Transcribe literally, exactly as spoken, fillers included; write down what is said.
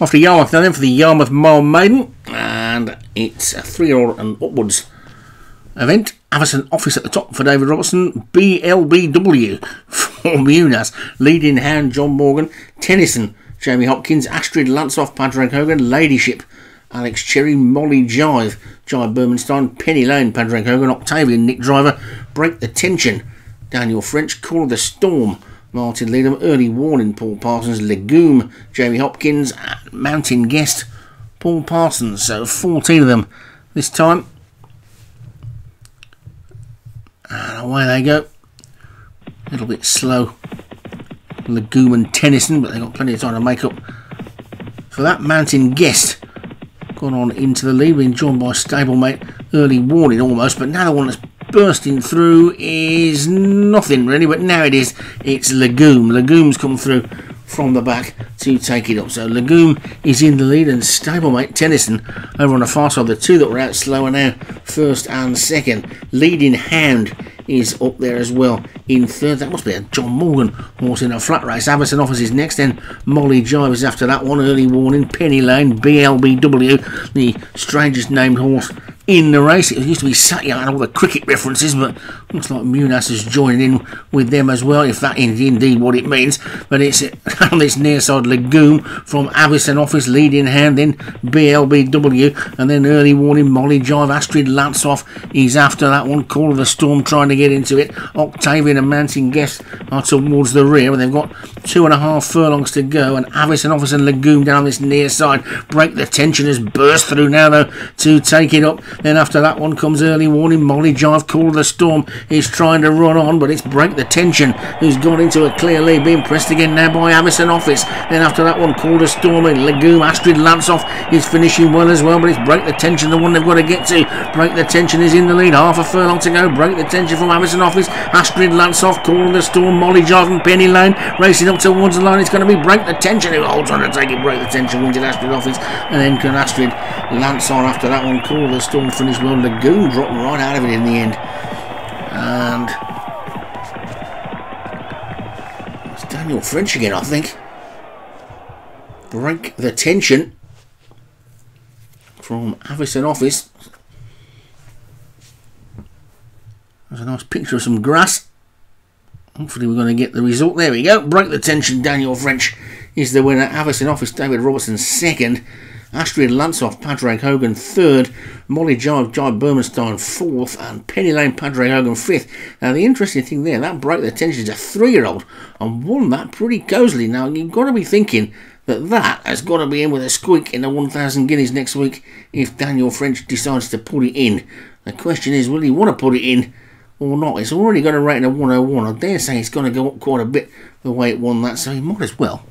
Off to Yarmouth now then for the Yarmouth Mile Maiden, and it's a three-year-old and upwards event. Averson Office at the top for David Robertson, B L B W for Munas, Leading Hand John Morgan, Tennyson Jamie Hopkins, Astrid Lantzoff Padraig Hogan, Ladyship Alex Cherry, Molly Jive Jive Bermanstein, Penny Lane Padraig Hogan, Octavian Nick Driver, Break the Tension Daniel French, Call of the Storm Martin Leadham, Early Warning Paul Parsons, Legume Jamie Hopkins, Mountain Guest Paul Parsons. So fourteen of them this time, and away they go. A little bit slow, Legume and Tennyson, but they've got plenty of time to make up for that. Mountain Guest gone on into the lead, being joined by stablemate Early Warning almost, but now the one that's bursting through is nothing really, but now it is. It's Legume. Legume's come through from the back to take it up. So Legume is in the lead, and stablemate Tennyson over on the far side. The two that were out slower now, first and second. Leading Hound is up there as well in third. That must be a John Morgan horse in a flat race. Averson Office is next, then Molly Jive is after that one. Early Warning, Penny Lane, B L B W, the strangest named horse in the race. It used to be Satyar and all the cricket references, but looks like Munas is joining in with them as well, if that is indeed what it means. But it's on this near side, Legume from Averson Office, Leading Hand, then B L B W, and then Early Warning, Molly Jive. Astrid Lantzoff is after that one. Call of the Storm trying to get into it. Octavian and Mountain Guest are towards the rear, and they've got two and a half furlongs to go, and Averson Office and Legume down this near side. Break the Tension has burst through now though to take it up. Then after that one comes Early Warning. Molly Jive, Call of the Storm is trying to run on, but it's Break the Tension who's gone into a clear lead, being pressed again now by Averson Office. Then after that one, Call of the Storm and Legume. Astrid Lantzoff is finishing well as well, but it's Break the Tension, the one they've got to get to. Break the Tension is in the lead, half a furlong to go. Break the Tension from Averson Office, Astrid Lantzoff, Call of the Storm, Molly Jive and Penny Lane racing up towards the line. It's going to be Break the Tension who holds on to take it. Break the Tension wins at Astrid Office, and then can Astrid Lantzoff after that one. Call of the Storm finished well. Legume dropping right out of it in the end, and it's Daniel French again, I think. Break the Tension from Averson Office. There's a nice picture of some grass. Hopefully we're going to get the result. There we go. Break the Tension, Daniel French is the winner. Averson Office, David Robertson second. Astrid Lantzoff, Padraig Hogan third, Molly Jive, Jive Bermanstein fourth, and Penny Lane, Padraig Hogan fifth. Now the interesting thing there, that Break the Tension is a three-year-old and won that pretty cosily. Now you've got to be thinking that that has got to be in with a squeak in the one thousand guineas next week if Daniel French decides to put it in. The question is, will he want to put it in or not? It's already got a rating of one oh one. I dare say it's going to go up quite a bit the way it won that, so he might as well.